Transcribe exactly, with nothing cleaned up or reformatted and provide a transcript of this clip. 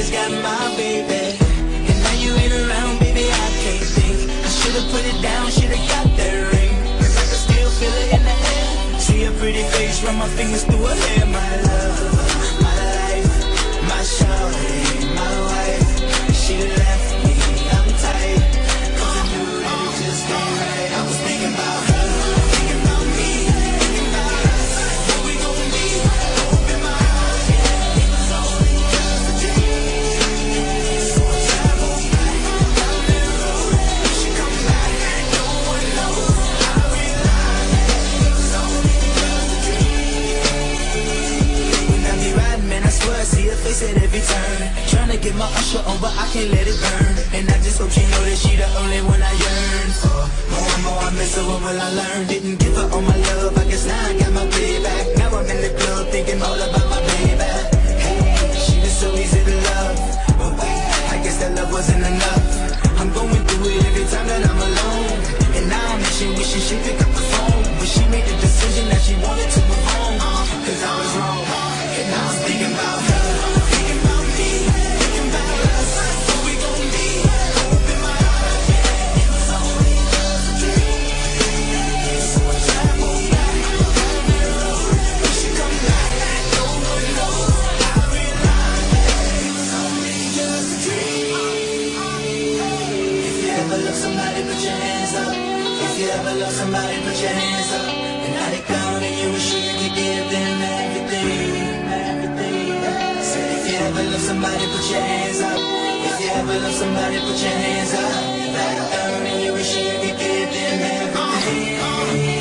always got my baby. And now you ain't around, baby, I can't think. I should've put it down, should've got that ring. Cause I can still feel it in the air. See your pretty face, run my fingers through her hair. My love, my life, my shawty, my wife. She left me, I'm tight. Cause I knew that it just ain't right. I was thinking about her. Every turn, tryna get my usher on, but I can't let it burn. And I just hope she know that she the only one I yearn for. More and more I miss her, what will I learn? Didn't give her all my love, I guess now I got my payback. Now I'm in the club thinking all about my baby. Hey, she was so easy to love, but I guess that love wasn't enough. I'm going through it every time that I'm alone. And now I'm wishing, wishing she'd pick up the phone. But she made the decision that she wanted to move on, cause I was wrong, and I was thinking about her. Somebody put your hands up, like a thumb, and you wish you could give them everything.